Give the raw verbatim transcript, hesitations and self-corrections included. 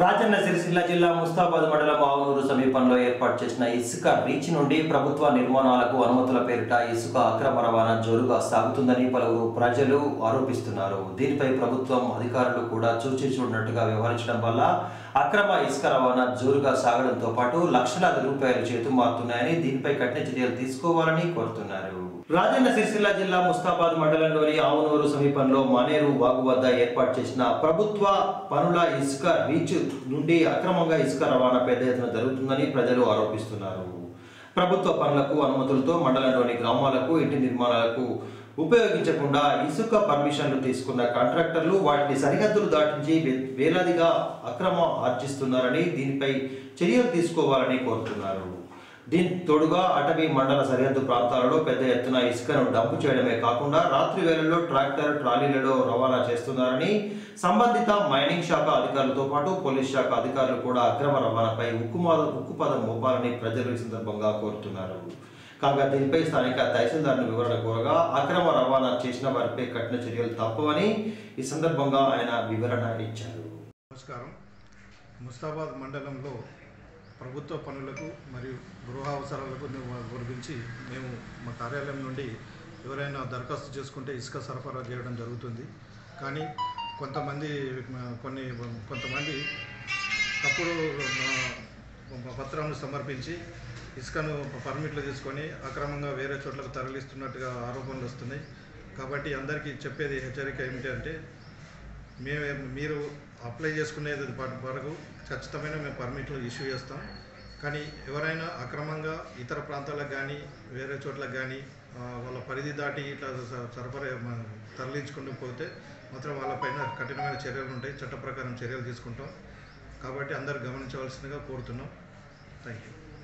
రాజన్న సిరిసిల్ల జిల్లా ముస్తాబాద్ మండలం ఆవునూరు సమీపంలో ఏర్పాటు చేసిన ఇసుక రీచ్ నుండి ప్రభుత్వ నిర్మాణాలకు అనుమతుల పేరిట ఇసుక అక్రమ రవాణా జోరుగా సాగుతుందని పలువురు ప్రజలు ఆరోపిస్తున్నారు. దీనిపై ప్రభుత్వం అధికారులు కూడా చూచి చూడనట్టుగా వ్యవహరించడం వల్ల అక్రమ ఇసుక రవాణా జోరుగా సాగడంతో పాటు లక్షలాది రూపాయలు చేతుమారుతున్నాయని దీనిపై కఠిన చర్యలు తీసుకోవాలని కోరుతున్నారు. రాజన్న సిరిసిల్ల జిల్లా ముస్తాబాద్ మండలంలోని ఆవునూరు సమీపంలో మనేరు వాగు వద్ద ఏర్పాటు చేసిన ప్రభుత్వ పనుల ఇసుక రీచ్ నుండి అక్రమంగా ఇసుక రవాణా పెద్ద ఎత్తున జరుగుతుందని ప్రజలు ఆరోపిస్తున్నారు. ప్రభుత్వ పనులకు అనుమతులతో మండలంలోని గ్రామాలకు ఇంటి నిర్మాణాలకు ఉపయోగించకుండా ఇసుక పర్మిషన్లు తీసుకున్న కాంట్రాక్టర్లు వాటిని సరిహద్దులు దాటించి వేలాదిగా అక్రమ ఆర్జిస్తున్నారని దీనిపై చర్యలు తీసుకోవాలని కోరుతున్నారు. దీని తోడుగా అటవీ మండల సరిహద్దు ప్రాంతాలలో పెద్ద ఎత్తున ఇసుకను డంపు చేయడమే కాకుండా రాత్రి వేళల్లో ట్రాక్టర్ ట్రాలీలలో రవాణా చేస్తున్నారని సంబంధిత మైనింగ్ శాఖ అధికారులతో పాటు పోలీస్ శాఖ అధికారులు కూడా అక్రమ రవాణాపై ఉక్కుమాద ఉక్కుపదం మోపాలని ప్రజలు ఈ సందర్భంగా కోరుతున్నారు. కాగా దీనిపై స్థానిక తహసిల్దార్ను వివరణ కోరగా అక్రమ రవాణా చేసిన వారిపై కఠిన చర్యలు తప్పవని ఈ సందర్భంగా ఆయన వివరణ ఇచ్చారు. నమస్కారం. ముస్తాబాద్ మండలంలో ప్రభుత్వ పనులకు మరియు గృహ అవసరాలకు గురించి మేము మా కార్యాలయం నుండి ఎవరైనా దరఖాస్తు చేసుకుంటే ఇసుక సరఫరా చేయడం జరుగుతుంది. కానీ కొంతమంది కొన్ని కొంతమంది తప్పుడు పత్రాలను సమర్పించి ఇసుకను పర్మిట్లు తీసుకొని అక్రమంగా వేరే చోట్లకు తరలిస్తున్నట్టుగా ఆరోపణలు వస్తున్నాయి. కాబట్టి అందరికీ చెప్పేది హెచ్చరిక ఏమిటంటే మేమే మీరు అప్లై చేసుకునేది వరకు ఖచ్చితమైన మేము పర్మిట్లు ఇష్యూ చేస్తాం. కానీ ఎవరైనా అక్రమంగా ఇతర ప్రాంతాలకు కానీ వేరే చోట్లకు కానీ వాళ్ళ పరిధి దాటి ఇట్లా సరఫరా తరలించుకుంటూ పోతే మాత్రం వాళ్ళపైన కఠినమైన చర్యలు ఉంటాయి. చట్ట ప్రకారం చర్యలు తీసుకుంటాం. కాబట్టి అందరూ గమనించవలసిందిగా కోరుతున్నాం. Thank you.